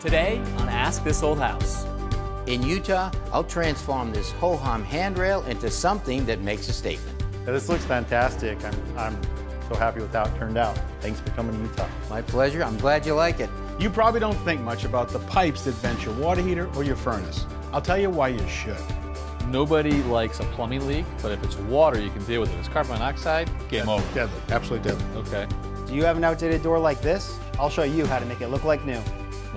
Today on Ask This Old House. In Utah, I'll transform this ho-hum handrail into something that makes a statement. Yeah, this looks fantastic. I'm so happy with how it turned out. Thanks for coming to Utah. My pleasure. I'm glad you like it. You probably don't think much about the pipes that vent your water heater or your furnace. I'll tell you why you should. Nobody likes a plumbing leak, but if it's water, you can deal with it. If it's carbon monoxide, game over. Deadly, absolutely deadly. Okay. Do you have an outdated door like this? I'll show you how to make it look like new.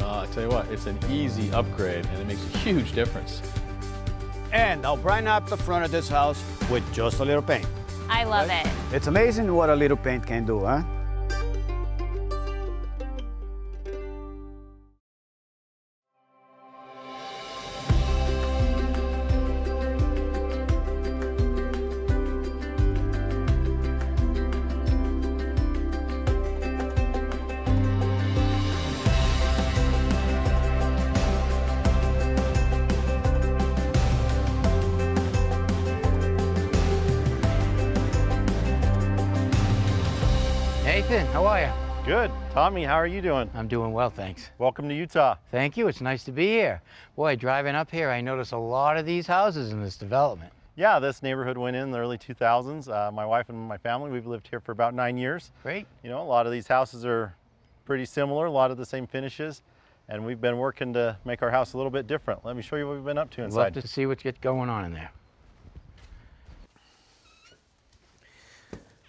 I tell you what, it's an easy upgrade, and it makes a huge difference. And I'll brighten up the front of this house with just a little paint. I love it. It's amazing what a little paint can do, huh? Nathan, how are you? Good. Tommy, how are you doing? I'm doing well, thanks. Welcome to Utah. Thank you. It's nice to be here. Boy, driving up here, I notice a lot of these houses in this development. Yeah, this neighborhood went in the early 2000s. My wife and my family, we've lived here for about 9 years. Great. You know, a lot of these houses are pretty similar, a lot of the same finishes, and we've been working to make our house a little bit different. Let me show you what we've been up to inside. I'd love to see what's going on in there.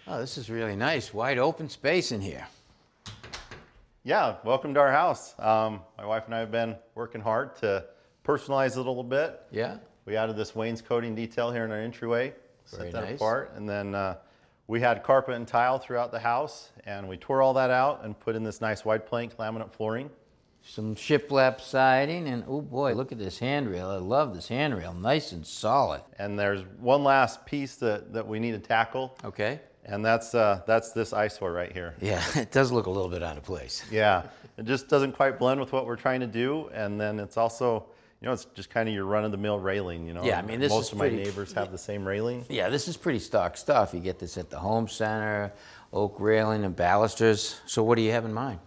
Oh, this is really nice, wide open space in here. Yeah, welcome to our house. My wife and I have been working hard to personalize it a little bit. Yeah. We added this wainscoting detail here in our entryway, set that apart, and then we had carpet and tile throughout the house, and we tore all that out and put in this nice wide plank laminate flooring. Some shiplap siding, and oh boy, look at this handrail. I love this handrail, nice and solid. And there's one last piece that we need to tackle. Okay. And that's this eyesore right here. Yeah, it does look a little bit out of place. Yeah, it just doesn't quite blend with what we're trying to do. And then it's also, you know, it's just kind of your run-of-the-mill railing, you know. Yeah, I mean, most of my neighbors have the same railing. Yeah, this is pretty stock stuff. You get this at the home center, oak railing and balusters. So what do you have in mind?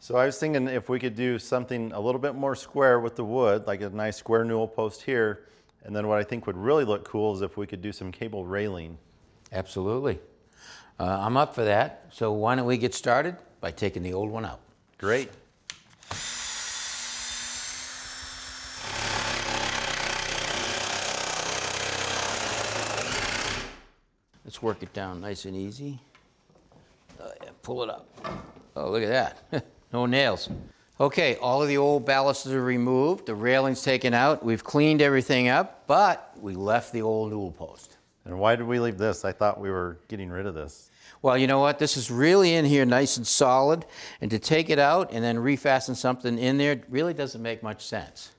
So I was thinking if we could do something a little bit more square with the wood, like a nice square newel post here. And then what I think would really look cool is if we could do some cable railing. Absolutely. I'm up for that, so why don't we get started by taking the old one out? Great. Let's work it down nice and easy. Oh, yeah, pull it up. Oh, look at that. No nails. Okay, all of the old balusters are removed, the railing's taken out, we've cleaned everything up, but we left the old newel post. And why did we leave this? I thought we were getting rid of this. Well, you know what? This is really in here nice and solid. And to take it out and then refasten something in there really doesn't make much sense.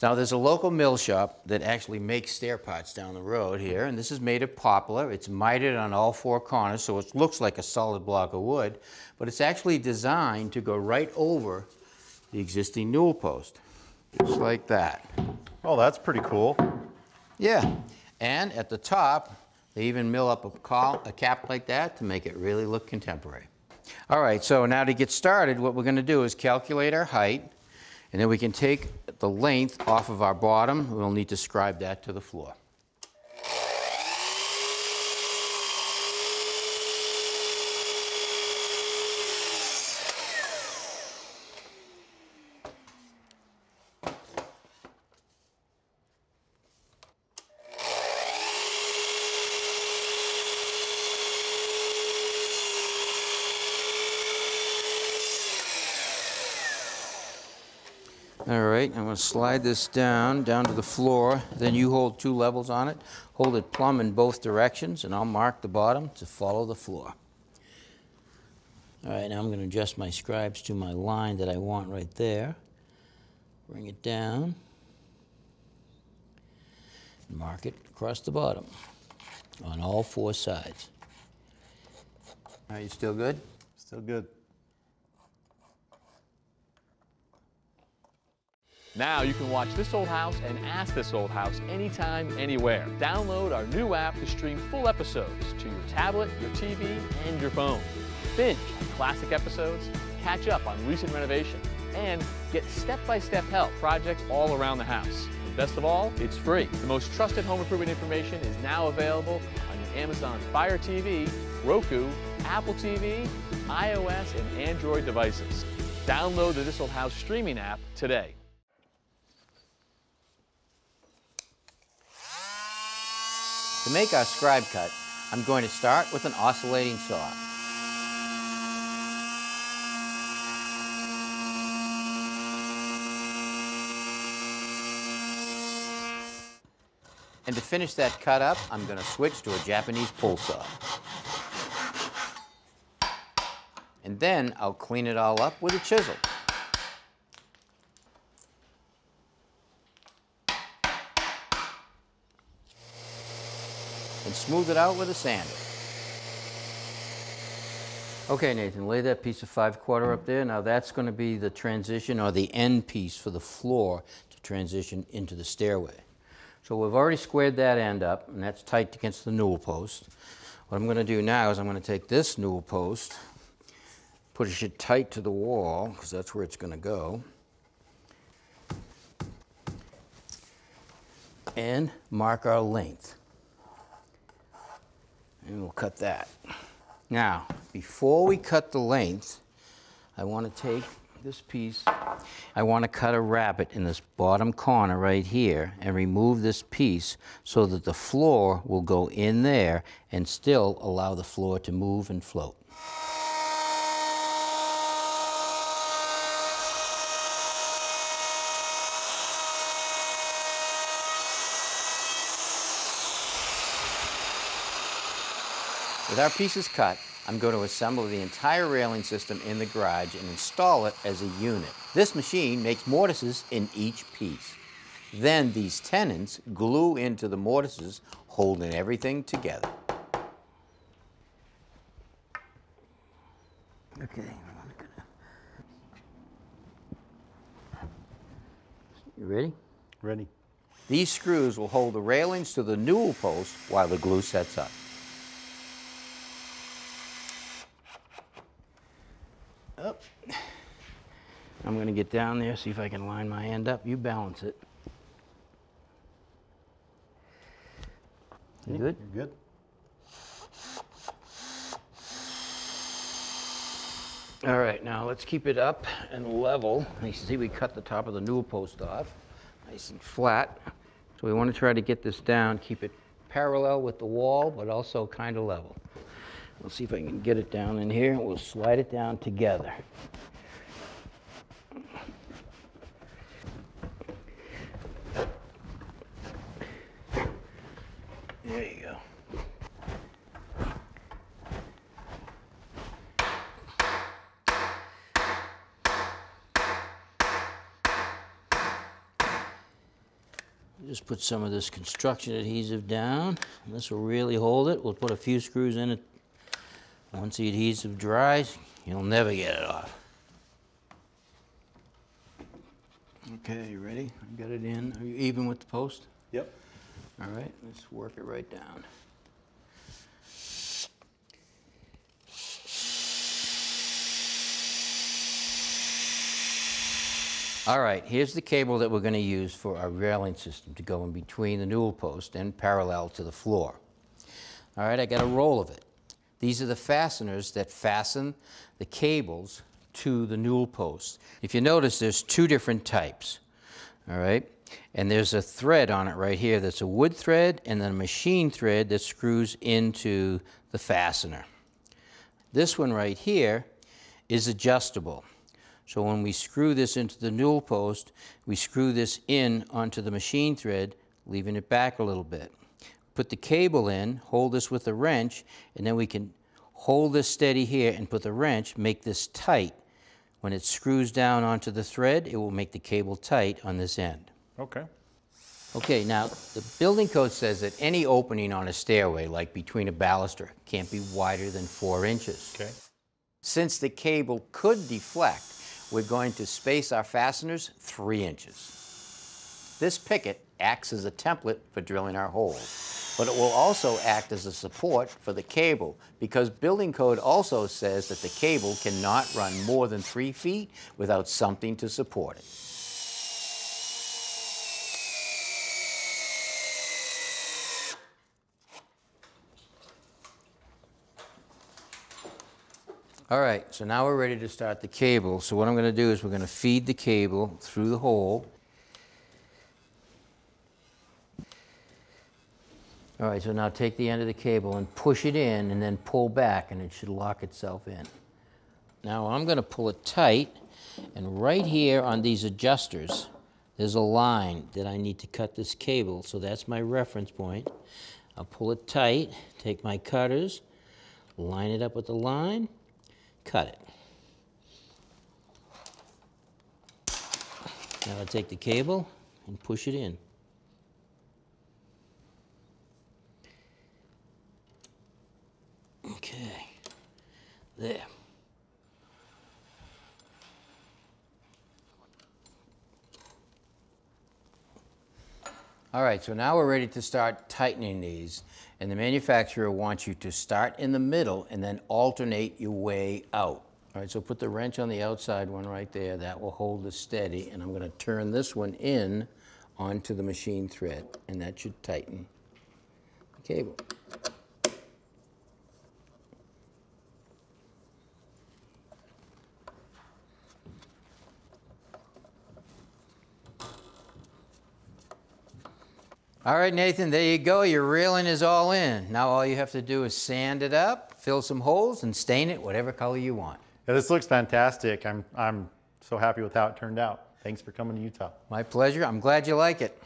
Now, there's a local mill shop that actually makes stair pots down the road here. And this is made of poplar. It's mitered on all four corners, so it looks like a solid block of wood. But it's actually designed to go right over the existing newel post, just like that. Oh, that's pretty cool. Yeah. And at the top, they even mill up a cap like that to make it really look contemporary. All right, so now to get started, what we're going to do is calculate our height, and then we can take the length off of our bottom. We'll need to scribe that to the floor. All right, I'm going to slide this down to the floor. Then you hold two levels on it. Hold it plumb in both directions, and I'll mark the bottom to follow the floor. All right, now I'm going to adjust my scribes to my line that I want right there. Bring it down. And mark it across the bottom on all four sides. Are you still good? Still good. Now you can watch This Old House and Ask This Old House anytime, anywhere. Download our new app to stream full episodes to your tablet, your TV, and your phone. Binge on classic episodes, catch up on recent renovations, and get step-by-step help projects all around the house. And best of all, it's free. The most trusted home improvement information is now available on your Amazon Fire TV, Roku, Apple TV, iOS, and Android devices. Download the This Old House streaming app today. To make our scribe cut, I'm going to start with an oscillating saw. And to finish that cut up, I'm going to switch to a Japanese pull saw. And then I'll clean it all up with a chisel. And smooth it out with a sander. Okay, Nathan, lay that piece of 5/4 up there. Now that's going to be the transition, or the end piece for the floor to transition into the stairway. So we've already squared that end up, and that's tight against the newel post. What I'm going to do now is I'm going to take this newel post, push it tight to the wall, because that's where it's going to go, and mark our length. And we'll cut that. Now, before we cut the length, I want to take this piece, I want to cut a rabbet in this bottom corner right here and remove this piece so that the floor will go in there and still allow the floor to move and float. With our pieces cut, I'm going to assemble the entire railing system in the garage and install it as a unit. This machine makes mortises in each piece. Then these tenons glue into the mortises, holding everything together. Okay. You ready? Ready. These screws will hold the railings to the newel post while the glue sets up. Up. I'm going to get down there, see if I can line my end up. You balance it. You good? You're good. All right, now let's keep it up and level. You see we cut the top of the newel post off, nice and flat. So we want to try to get this down, keep it parallel with the wall, but also kind of level. We'll see if I can get it down in here, and we'll slide it down together. There you go. Just put some of this construction adhesive down, and this will really hold it. We'll put a few screws in it. Once the adhesive dries, you'll never get it off. Okay, you ready? I got it in. Are you even with the post? Yep. All right, let's work it right down. All right, here's the cable that we're going to use for our railing system to go in between the newel post and parallel to the floor. All right, I got a roll of it. These are the fasteners that fasten the cables to the newel post. If you notice, there's two different types, all right? And there's a thread on it right here that's a wood thread, and then a machine thread that screws into the fastener. This one right here is adjustable. So when we screw this into the newel post, we screw this in onto the machine thread, leaving it back a little bit. Put the cable in, hold this with a wrench, and then we can hold this steady here and put the wrench, make this tight. When it screws down onto the thread, it will make the cable tight on this end. Okay. Okay, now the building code says that any opening on a stairway, like between a baluster, can't be wider than 4 inches. Okay. Since the cable could deflect, we're going to space our fasteners 3 inches. This picket acts as a template for drilling our holes. but it will also act as a support for the cable, because building code also says that the cable cannot run more than 3 feet without something to support it. All right, so now we're ready to start the cable. So what I'm going to do is we're going to feed the cable through the hole. All right, so now take the end of the cable and push it in and then pull back, and it should lock itself in. Now I'm going to pull it tight, and right here on these adjusters, there's a line that I need to cut this cable, so that's my reference point. I'll pull it tight, take my cutters, line it up with the line, cut it. Now I'll take the cable and push it in. Okay, there. All right, so now we're ready to start tightening these, and the manufacturer wants you to start in the middle and then alternate your way out. All right, so put the wrench on the outside one right there. That will hold this steady, and I'm going to turn this one in onto the machine thread, and that should tighten the cable. All right, Nathan, there you go. Your railing is all in. Now all you have to do is sand it up, fill some holes, and stain it whatever color you want. Yeah, this looks fantastic. I'm so happy with how it turned out. Thanks for coming to Utah. My pleasure. I'm glad you like it.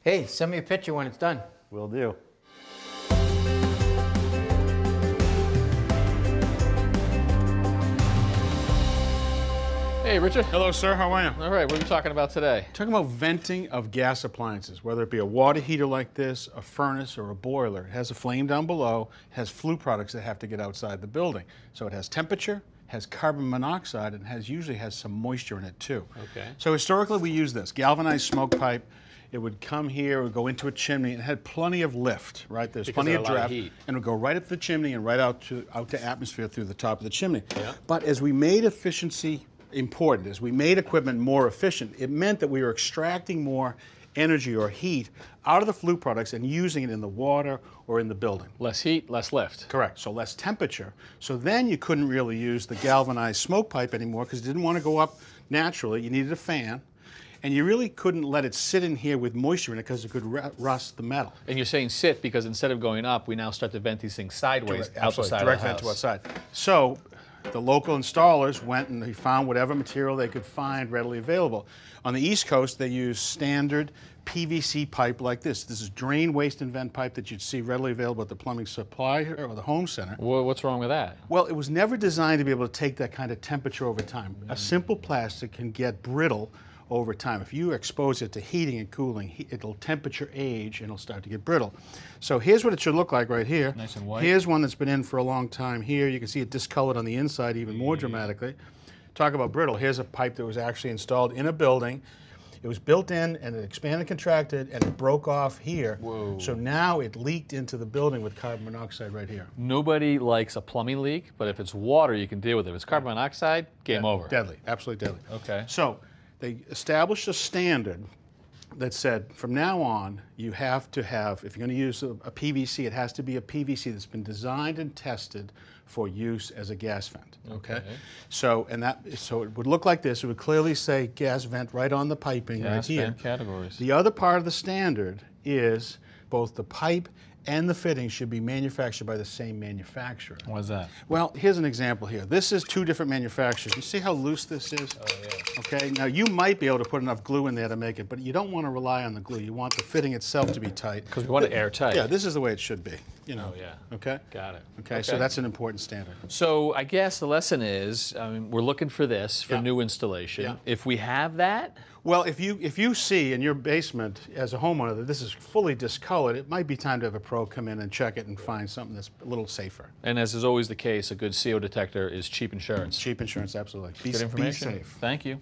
Hey, send me a picture when it's done. Will do. Hey, Richard. Hello, sir. How are you? All right. What are we talking about today? Talking about venting of gas appliances, whether it be a water heater like this, a furnace, or a boiler. It has a flame down below, has flue products that have to get outside the building. So it has temperature, has carbon monoxide, and usually has some moisture in it, too. Okay. So historically, we used this galvanized smoke pipe. It would come here, it would go into a chimney, and it had plenty of lift, right? There's plenty of draft, and it would go right up the chimney and right out to atmosphere through the top of the chimney. Yeah. But as we made efficiency important, as we made equipment more efficient, it meant that we were extracting more energy or heat out of the flue products and using it in the water or in the building. Less heat, less lift. Correct, so less temperature. So then you couldn't really use the galvanized smoke pipe anymore because it didn't want to go up naturally. You needed a fan. And you really couldn't let it sit in here with moisture in it because it could rust the metal. And you're saying sit because instead of going up, we now start to vent these things sideways, out the side of the house. Direct vent to outside. So the local installers went and they found whatever material they could find readily available. On the East Coast, they use standard PVC pipe like this. This is drain, waste, and vent pipe that you'd see readily available at the plumbing supply or the home center. Well, what's wrong with that? Well, it was never designed to be able to take that kind of temperature over time. A simple plastic can get brittle over time. If you expose it to heating and cooling, it'll temperature age and it'll start to get brittle. So here's what it should look like right here. Nice and white. Here's one that's been in for a long time here. You can see it discolored on the inside even more dramatically. Talk about brittle. Here's a pipe that was actually installed in a building. It was built in and it expanded, contracted, and it broke off here. Whoa. So now it leaked into the building with carbon monoxide right here. Nobody likes a plumbing leak, but if it's water, you can deal with it. If it's carbon monoxide, game over. Deadly, absolutely deadly. Okay. So they established a standard that said, from now on, you have to have, if you're going to use a PVC, it has to be a PVC that's been designed and tested for use as a gas vent. Okay. So it would look like this. It would clearly say gas vent right on the piping right here. Gas vent categories. The other part of the standard is both the pipe and the fittings should be manufactured by the same manufacturer. Why's that? Well, here's an example here. This is two different manufacturers. You see how loose this is? Oh, yeah. Okay, now you might be able to put enough glue in there to make it, but you don't want to rely on the glue. You want the fitting itself to be tight. Because we want it airtight. Yeah, this is the way it should be, you know. Oh, yeah. Okay? Got it. Okay, okay, so that's an important standard. So I guess the lesson is, I mean, we're looking for this for new installation. Yeah. If we have that, well, if you see in your basement as a homeowner that this is fully discolored, it might be time to have a pro come in and check it and find something that's a little safer. And as is always the case, a good CO detector is cheap insurance. Cheap insurance, absolutely. Good information. Be safe. Thank you.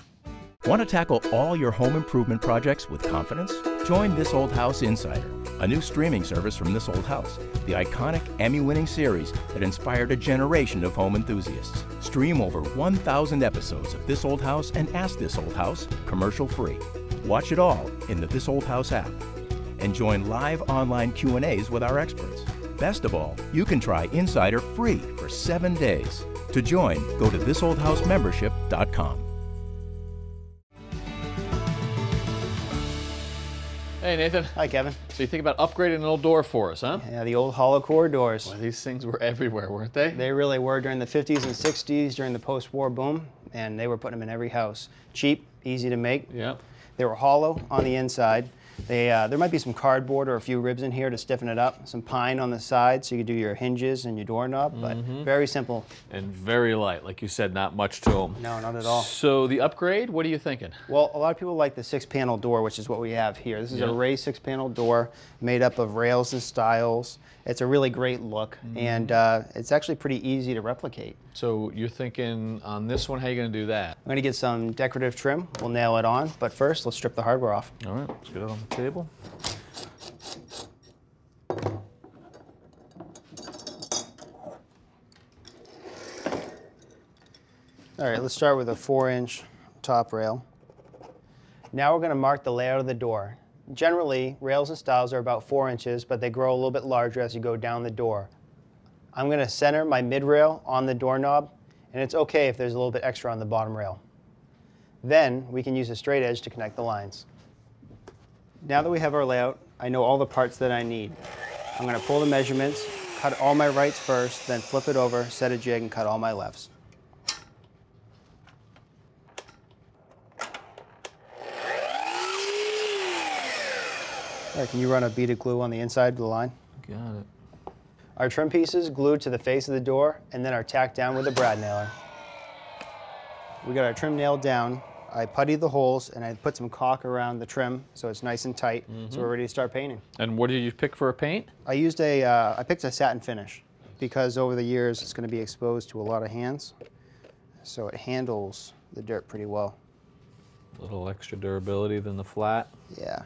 Want to tackle all your home improvement projects with confidence? Join This Old House Insider. a new streaming service from This Old House, the iconic Emmy-winning series that inspired a generation of home enthusiasts. Stream over 1,000 episodes of This Old House and Ask This Old House, commercial-free. Watch it all in the This Old House app. And join live online Q&As with our experts. Best of all, you can try Insider free for 7 days. To join, go to thisoldhousemembership.com. Hey, Nathan. Hi, Kevin. So you think about upgrading an old door for us, huh? Yeah, the old hollow core doors. Well, these things were everywhere, weren't they? They really were during the 50s and 60s, during the post-war boom, and they were putting them in every house. Cheap, easy to make. Yep. They were hollow on the inside. There might be some cardboard or a few ribs in here to stiffen it up, some pine on the side so you could do your hinges and your doorknob, but very simple. And very light. Like you said, not much to them. No, not at all. So the upgrade, what are you thinking? Well, a lot of people like the six-panel door, which is what we have here. This is a raised six-panel door made up of rails and stiles. It's a really great look, and it's actually pretty easy to replicate. So you're thinking on this one, how are you going to do that? I'm going to get some decorative trim. We'll nail it on, but first, let's strip the hardware off. All right, let's get it on the table. All right, let's start with a 4-inch top rail. Now we're going to mark the layout of the door. Generally, rails and stiles are about 4 inches, but they grow a little bit larger as you go down the door. I'm going to center my mid-rail on the doorknob, and it's okay if there's a little bit extra on the bottom rail. Then we can use a straight edge to connect the lines. Now that we have our layout, I know all the parts that I need. I'm going to pull the measurements, cut all my rights first, then flip it over, set a jig, and cut all my lefts. All right, can you run a bead of glue on the inside of the line? Got it. Our trim pieces glued to the face of the door and then are tacked down with a brad nailer. We got our trim nailed down. I putty the holes and I put some caulk around the trim so it's nice and tight. So we're ready to start painting. And what did you pick for a paint? I picked a satin finish because over the years it's going to be exposed to a lot of hands, so it handles the dirt pretty well. A little extra durability than the flat. Yeah.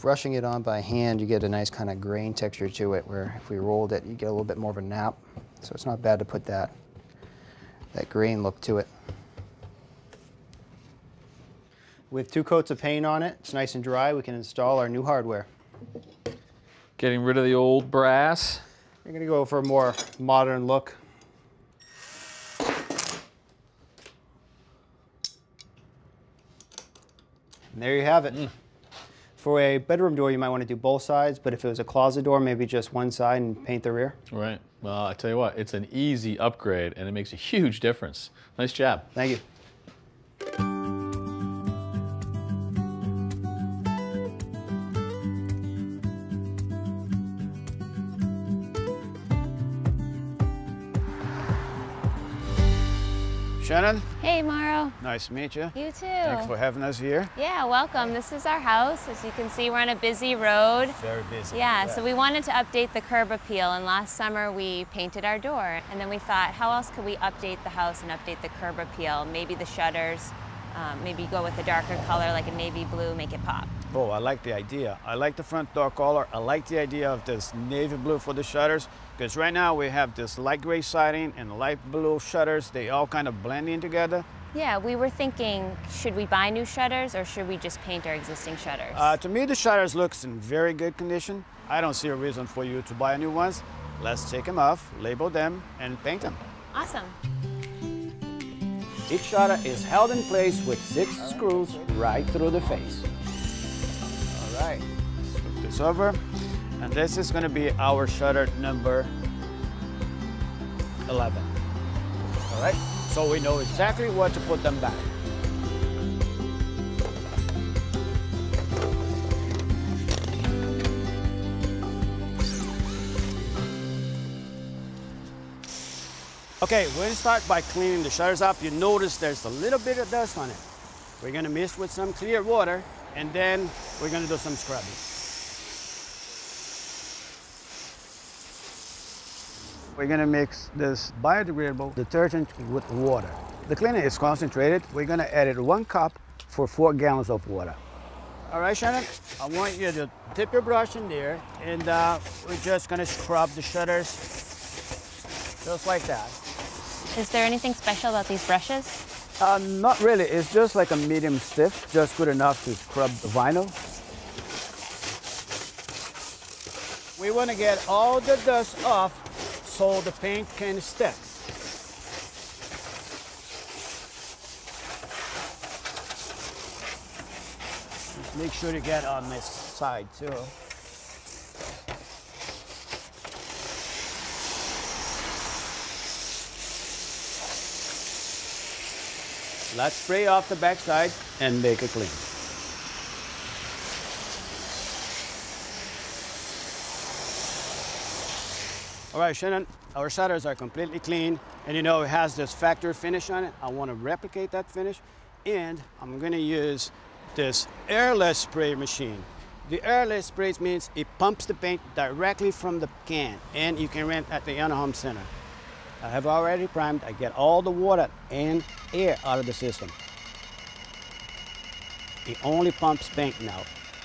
Brushing it on by hand, you get a nice kind of grain texture to it. Where if we rolled it, you get a little bit more of a nap. So it's not bad to put that grain look to it. With 2 coats of paint on it, it's nice and dry, we can install our new hardware. Getting rid of the old brass. We're gonna go for a more modern look. And there you have it. For a bedroom door, you might want to do both sides, but if it was a closet door, maybe just one side and paint the rear. Right, well, I tell you what, it's an easy upgrade and it makes a huge difference. Nice job. Thank you. Shannon. Hey, Mauro. Nice to meet you. You too. Thanks for having us here. Yeah, welcome. This is our house. As you can see, we're on a busy road. Very busy. Yeah, so we wanted to update the curb appeal, and last summer we painted our door. And then we thought, how else could we update the house and update the curb appeal? Maybe the shutters, maybe go with a darker color, like a navy blue, make it pop. Oh, I like the idea. I like the front door color. I like the idea of this navy blue for the shutters, because right now we have this light gray siding and light blue shutters. They all kind of blend in together. Yeah, we were thinking, should we buy new shutters or should we just paint our existing shutters? To me, the shutters looks in very good condition. I don't see a reason for you to buy new ones. Let's take them off, label them, and paint them. Awesome. Each shutter is held in place with 6 screws right through the face. All right, flip this over. And this is gonna be our shutter number 11. All right, so we know exactly what to put them back. Okay, we're gonna start by cleaning the shutters up. You notice there's a little bit of dust on it. We're gonna mist with some clear water, and then we're gonna do some scrubbing. We're gonna mix this biodegradable detergent with water. The cleaner is concentrated. We're gonna add 1 cup for 4 gallons of water. All right, Shannon, I want you to dip your brush in there, and we're just gonna scrub the shutters just like that. Is there anything special about these brushes? Not really. It's just like a medium stiff, just good enough to scrub the vinyl. We want to get all the dust off so the paint can stick. Just make sure to get on this side too. Let's spray off the backside and make it clean. All right, Shannon, our shutters are completely clean, and you know it has this factory finish on it. I want to replicate that finish, and I'm going to use this airless spray machine. The airless spray means it pumps the paint directly from the can, and you can rent at the Anna Home Center. I have already primed. I get all the water and air out of the system. It only pumps paint now.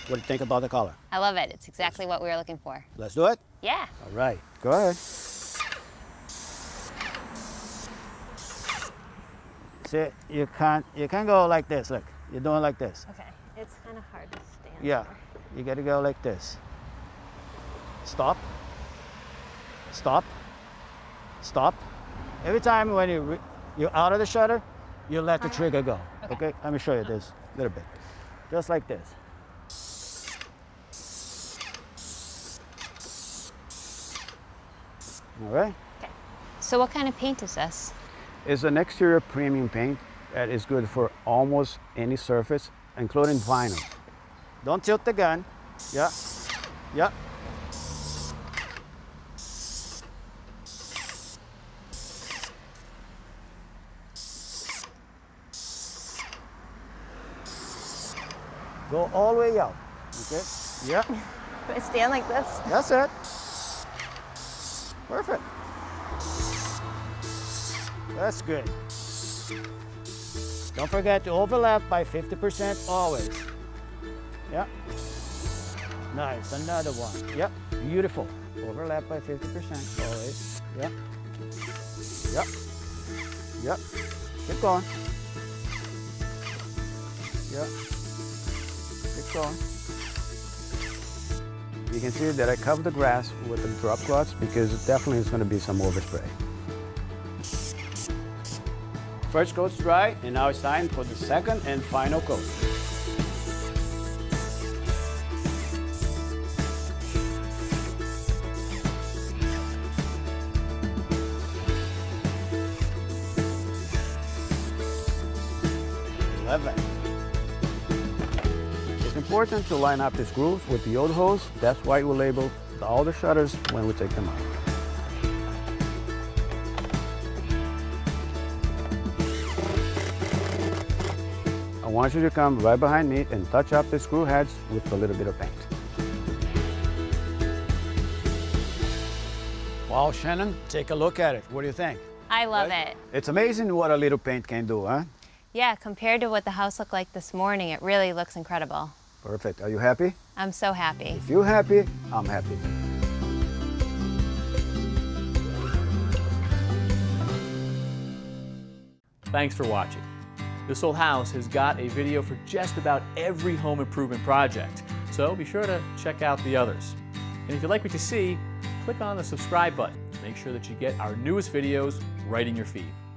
What do you think about the color? I love it. It's exactly what we were looking for. Let's do it? Yeah. All right. Go ahead. See, you can't go like this. Look, you're doing like this. Okay. It's kind of hard to stand. Yeah. There. You got to go like this. Stop. Stop. Stop. Every time when you're out of the shutter, you let the trigger go. Okay. Okay, let me show you this a little bit. Just like this. All right. Okay. So what kind of paint is this? It's an exterior premium paint that is good for almost any surface, including vinyl. Don't tilt the gun. Yeah. Yeah. Go all the way out, okay? Yeah. I stand like this? That's it. Perfect. That's good. Don't forget to overlap by 50% always. Yeah. Nice, another one. Yep, beautiful. Overlap by 50% always. Yep. Yep. Yep. Keep going. Yep. On. You can see that I cover the grass with the drop cloths because it definitely is going to be some overspray. First coat's dry, and now it's time for the second and final coat. Love it. It's important to line up these grooves with the old hose. That's why we label all the shutters when we take them out. I want you to come right behind me and touch up the screw heads with a little bit of paint. Wow, Shannon, take a look at it. What do you think? I love it. It's amazing what a little paint can do, huh? Yeah, compared to what the house looked like this morning, it really looks incredible. Perfect. Are you happy? I'm so happy. If you're happy, I'm happy. Thanks for watching. This Old House has got a video for just about every home improvement project, so be sure to check out the others. And if you'd like what you see, click on the subscribe button to make sure that you get our newest videos right in your feed.